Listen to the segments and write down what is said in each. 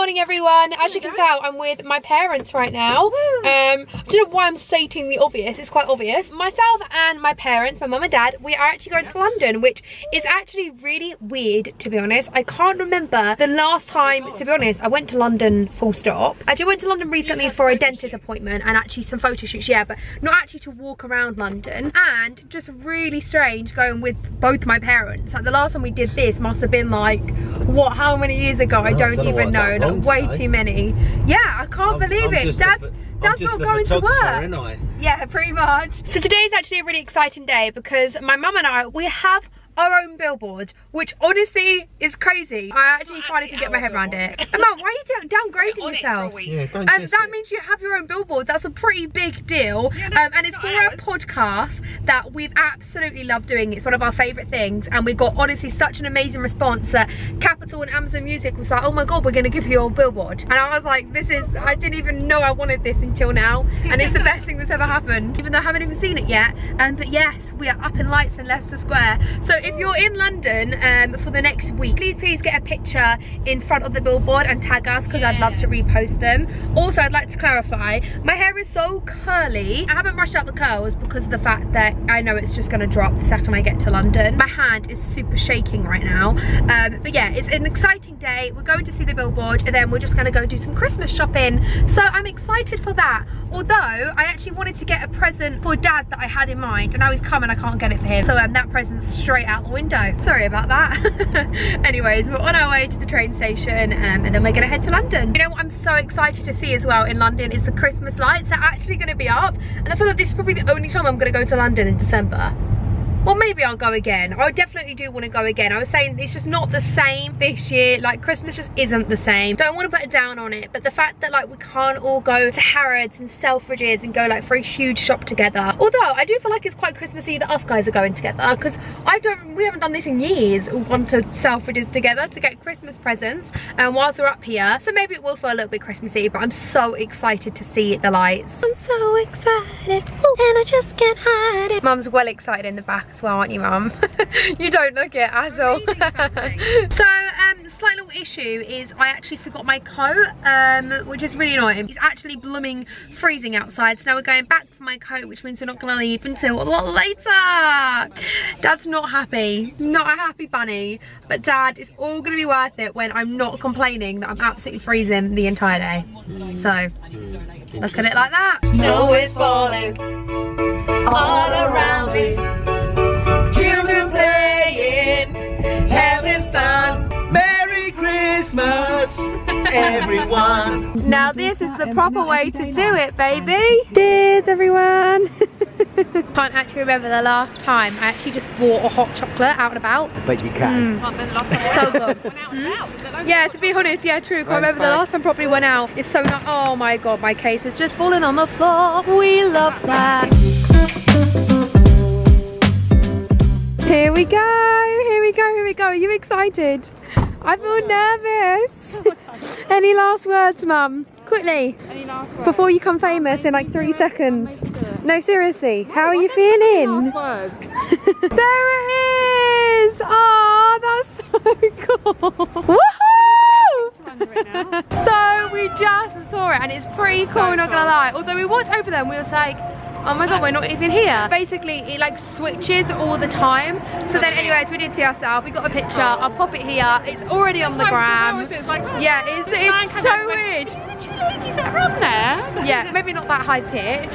morning, everyone. As you can tell, I'm with my parents right now. I don't know why I'm stating the obvious. It's quite obvious. Myself and my parents, my mum and dad, we are actually going to London, which is actually really weird, to be honest. I can't remember the last time, to be honest, I went to London full stop. I just went to London recently for a dentist appointment and actually some photo shoots, yeah, but not actually to walk around London. And just really strange going with both my parents. Like the last time we did this must have been like, what, how many years ago? I don't even know. Like, way too many. Yeah, I can't believe it. Dad's not going to work. Yeah, pretty much. So today's actually a really exciting day because my mum and I, we have our own billboard, which honestly is crazy. I actually can't even get my head around it. And Mum, why are you downgrading yourself? Yeah, that means you have your own billboard. That's a pretty big deal. Yeah, no, and it's for our podcast that we've absolutely loved doing. It's one of our favourite things. And we got honestly such an amazing response that Capital and Amazon Music was like, oh my God, we're going to give you your billboard. And I was like, this is, I didn't even know I wanted this until now. And it's the best thing that's ever happened, even though I haven't even seen it yet. But yes, we are up in lights in Leicester Square. So if you're in London for the next week, please get a picture in front of the billboard and tag us because I'd love to repost them. Also, I'd like to clarify, my hair is so curly. I haven't brushed out the curls because of the fact that I know it's just going to drop the second I get to London. My hand is super shaking right now. But yeah, it's an exciting day. We're going to see the billboard and then we're just going to go do some Christmas shopping. So I'm excited for that. Although I actually wanted to get a present for Dad that I had in mind, and now he's come and I can't get it for him. So that present's straight out the window. Sorry about that. Anyways, we're on our way to the train station and then we're gonna head to London. You know what I'm so excited to see as well in London is the Christmas lights are actually gonna be up, and I feel like this is probably the only time I'm gonna go to London in December. Well, maybe I'll go again. I definitely do want to go again. I was saying it's just not the same this year. Like, Christmas just isn't the same. Don't want to put it down on it, but the fact that, like, we can't all go to Harrods and Selfridges and go, like, for a huge shop together. Although, I do feel like it's quite Christmassy that us guys are going together, because we haven't done this in years, all gone to Selfridges together to get Christmas presents whilst we're up here. So maybe it will feel a little bit Christmassy, but I'm so excited to see the lights. I'm so excited, oh, and I just can't hide it. Mum's well excited in the back as well, aren't you, Mum? You don't look it at all. So the slight little issue is I actually forgot my coat, which is really annoying. It's actually blooming freezing outside, so now we're going back for my coat, which means we're not gonna leave until a lot later. Dad's not happy, not a happy bunny, but Dad, it's all gonna be worth it when I'm not complaining that I'm absolutely freezing the entire day. So look at it like that. Snow is falling all around me. Children playing, having fun. Merry Christmas, everyone. Now this is the proper way to do it, baby. Cheers, everyone. Can't actually remember the last time I actually just bought a hot chocolate out and about. I bet you can. So good. Yeah, to be honest, yeah, true. Can't remember the last time properly went out. It's so not. Oh my God, my case is just falling on the floor. We love that. Here we go, here we go, here we go. Are you excited? I feel nervous. Any last words, Mum? Quickly. Any last words? Before you come famous in like 3 seconds. No, seriously. How are you feeling? There it is! Oh, that's so cool. Woohoo! So we just saw it and it's pretty cool, not gonna lie. Although we walked over there and we were like, oh my God, we're not even here. Basically, it like switches all the time. So then anyways, we did see ourselves. We got a picture. I'll pop it here. It's already on the gram. Yeah, it's so weird. The two ladies that run there. Yeah, maybe not that high pitch,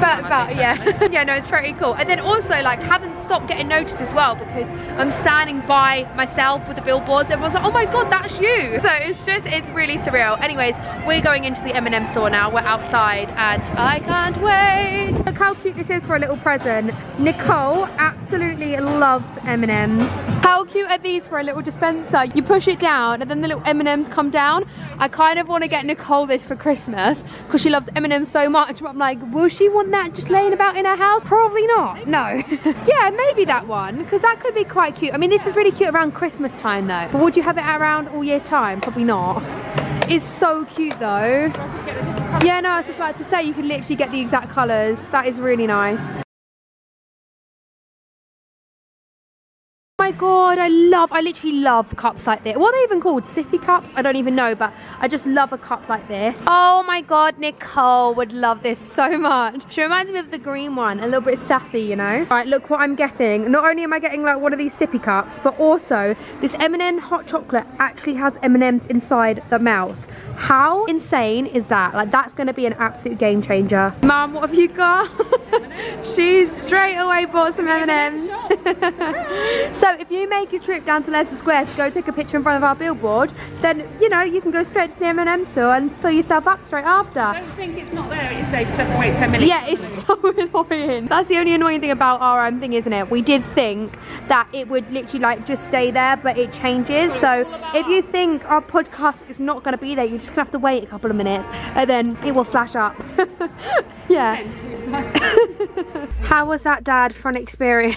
but yeah. Yeah, no, it's pretty cool. And then also like haven't stopped getting noticed as well because I'm standing by myself with the billboards. Everyone's like, oh my God, that's you. So it's just, it's really surreal. Anyways, we're going into the M&M store now. We're outside and I can't wait. Look how cute this is for a little present. Nicole absolutely loves M&Ms. How cute are these for a little dispenser? You push it down and then the little M&Ms come down. I kind of want to get Nicole this for Christmas because she loves M&Ms so much, but I'm like, will she want that just laying about in her house? Probably not, no. Yeah, maybe that one, because that could be quite cute. I mean, this is really cute around Christmas time though, but would you have it around all year time? Probably not. It's so cute though. Yeah, no, I was about to say, you can literally get the exact colours. That is really nice. my God, I literally love cups like this. What are they even called? Sippy cups? I don't even know, but I just love a cup like this. Oh my God, Nicole would love this so much. She reminds me of the green one, a little bit sassy, you know? All right, look what I'm getting. Not only am I getting like one of these sippy cups, but also this M&M hot chocolate actually has M&Ms inside the mouth. How insane is that? Like, that's gonna be an absolute game changer. Mum, what have you got? She's straight away bought some M&Ms. So if you make a trip down to Leicester Square to go take a picture in front of our billboard, then you know you can go straight to the M&M store and fill yourself up straight after. I don't think it's not there. It's there. Just have to wait 10 minutes. Yeah, it's so annoying. That's the only annoying thing about our own thing, isn't it? We did think that it would literally like just stay there, but it changes. So if you think our podcast is not going to be there, you're just gonna have to wait a couple of minutes, and then it will flash up. Yeah. How was that, Dad, for an experience?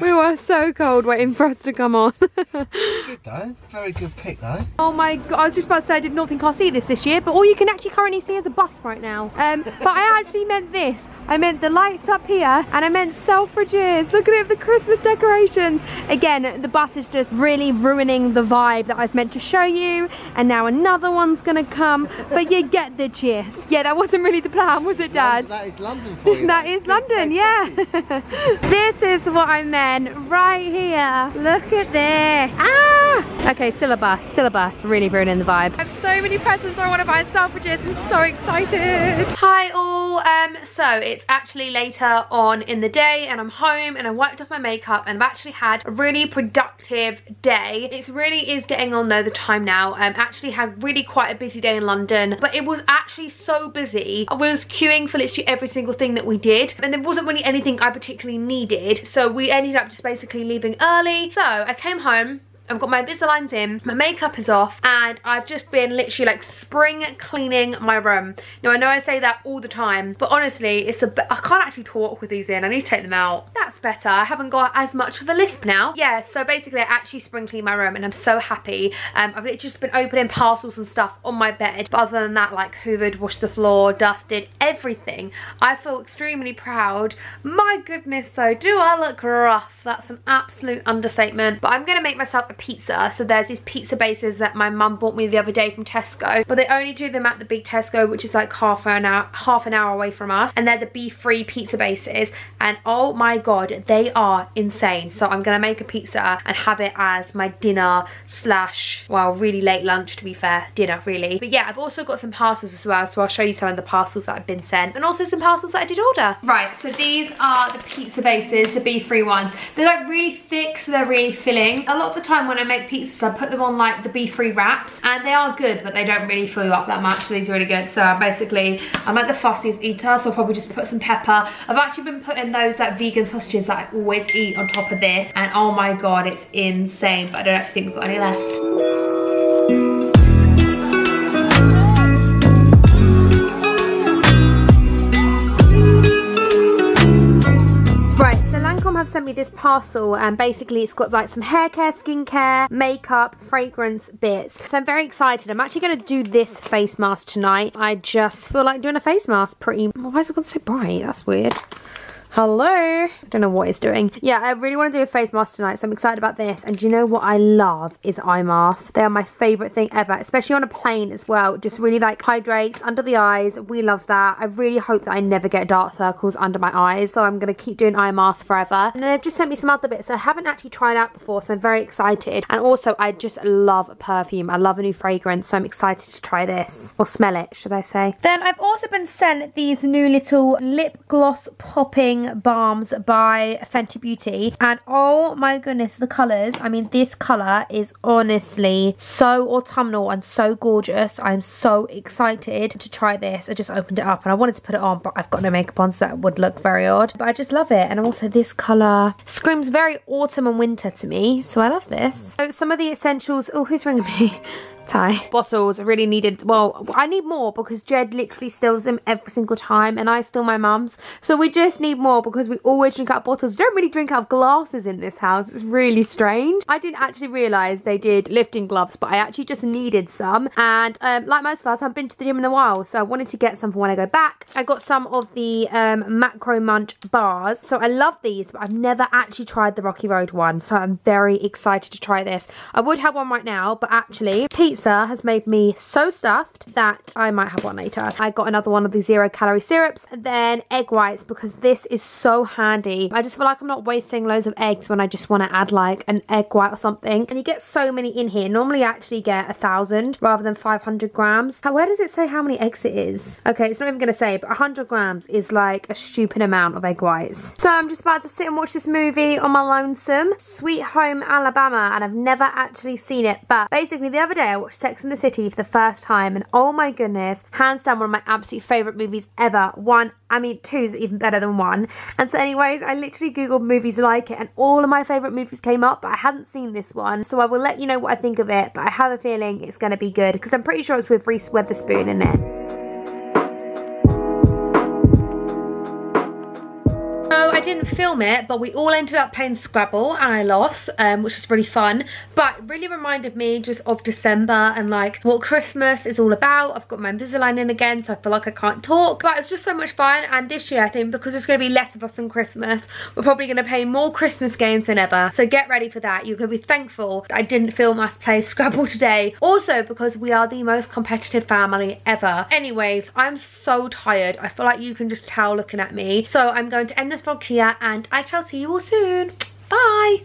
We were so cold waiting for us to come on. Good though, very good pick though. Oh my God, I was just about to say I did not think I'll see this year, but all you can actually currently see is a bus right now. But I actually meant this. I meant the lights up here, and I meant Selfridges. Look at it, the Christmas decorations. Again, the bus is just really ruining the vibe that I was meant to show you, and now another one's gonna come, but you get the gist. Yeah, that wasn't really the plan, was it, Dad? That is London for you. That is London, yeah. This is what I meant right here. Look at this. Ah! Okay, syllabus, syllabus, really ruining the vibe. I have so many presents I want to buy at Selfridges. I'm so excited. Hi all, so it's actually later on in the day and I'm home and I wiped off my makeup and I've actually had a really productive day. It really is getting on though, the time now. I actually had really quite a busy day in London, but it was actually so busy. I was queuing for literally every single thing that we did, and there wasn't really anything I particularly needed, so we ended up just basically leaving early. So I came home, I've got my Invisaligns in, my makeup is off, and I've just been literally like spring cleaning my room. Now I know I say that all the time, but honestly it's a bit, I can't actually talk with these in, I need to take them out. That's better, I haven't got as much of a lisp now. Yeah, so basically I actually spring clean my room and I'm so happy. I've literally just been opening parcels and stuff on my bed, but other than that, like hoovered, washed the floor, dusted, everything. I feel extremely proud. My goodness though, do I look rough? That's an absolute understatement, but I'm gonna make myself a pizza. So there's these pizza bases that my mum bought me the other day from Tesco, but they only do them at the big Tesco, which is like half an hour away from us, and they're the beef-free pizza bases, and oh my God, they are insane. So I'm gonna make a pizza and have it as my dinner slash, well, really late lunch, to be fair, dinner really. But yeah, I've also got some parcels as well, so I'll show you some of the parcels that I've been sent, and also some parcels that I did order. Right, so these are the pizza bases, the beef-free ones. They're like really thick, so they're really filling. A lot of the time when I make pizzas, I put them on like the beef-free wraps, and they are good, but they don't really fill you up that much, so these are really good. So basically, I'm like the fussiest eater, so I'll probably just put some pepper. I've actually been putting those like vegan sausages that I always eat on top of this, and oh my God, it's insane, but I don't actually think we've got any left. Sent me this parcel, and basically it's got like some hair care, skincare, makeup, fragrance bits, so I'm very excited. I'm actually going to do this face mask tonight. I just feel like doing a face mask. Pretty, why is it gone so bright? That's weird. Hello. I don't know what it's doing. Yeah, I really want to do a face mask tonight, so I'm excited about this. And do you know what I love is eye masks. They are my favourite thing ever, especially on a plane as well. Just really like hydrates under the eyes. We love that. I really hope that I never get dark circles under my eyes, so I'm going to keep doing eye masks forever. And then they've just sent me some other bits I haven't actually tried out before, so I'm very excited. And also, I just love perfume. I love a new fragrance, so I'm excited to try this. Or smell it, should I say. Then I've also been sent these new little lip gloss popping balms by Fenty Beauty, and oh my goodness, the colors. I mean, this color is honestly so autumnal and so gorgeous. I'm so excited to try this. I just opened it up and I wanted to put it on, but I've got no makeup on, so that would look very odd, but I just love it. And also, this color screams very autumn and winter to me, so I love this. So some of the essentials. Oh, who's ringing me? tie. Bottles, I really needed, well, I need more because Jed literally steals them every single time and I steal my mum's. So we just need more because we always drink out of bottles. We don't really drink out of glasses in this house. It's really strange. I didn't actually realise they did lifting gloves, but I actually just needed some. And like most of us, I've been to the gym in a while, so I wanted to get some for when I go back. I got some of the Macro Munch bars. So I love these, but I've never actually tried the Rocky Road one. So I'm very excited to try this. I would have one right now, but actually pizza has made me so stuffed that I might have one later. I got another one of the zero calorie syrups, and then egg whites, because this is so handy. I just feel like I'm not wasting loads of eggs when I just want to add like an egg white or something. And you get so many in here. Normally I actually get 1,000 rather than 500 grams. Where does it say how many eggs it is? Okay, it's not even going to say, but 100 grams is like a stupid amount of egg whites. So I'm just about to sit and watch this movie on my lonesome. Sweet Home Alabama, and I've never actually seen it, but basically the other day I watched Sex and the City for the first time, and oh my goodness, hands down one of my absolute favourite movies ever. Two is even better than one. And so anyways, I literally googled movies like it and all of my favourite movies came up, but I hadn't seen this one, so I will let you know what I think of it, but I have a feeling it's going to be good because I'm pretty sure it's with Reese Witherspoon in it. Didn't film it, but we all ended up playing Scrabble and I lost, which was really fun, but it really reminded me just of December and like what Christmas is all about. I've got my Invisalign in again, so I feel like I can't talk, but it's just so much fun. And this year I think because there's going to be less of us on Christmas, we're probably going to play more Christmas games than ever, so get ready for that. You're going to be thankful that I didn't film us play Scrabble today, also because we are the most competitive family ever. Anyways, I'm so tired. I feel like you can just tell looking at me, so I'm going to end this vlog here. And I shall see you all soon. Bye!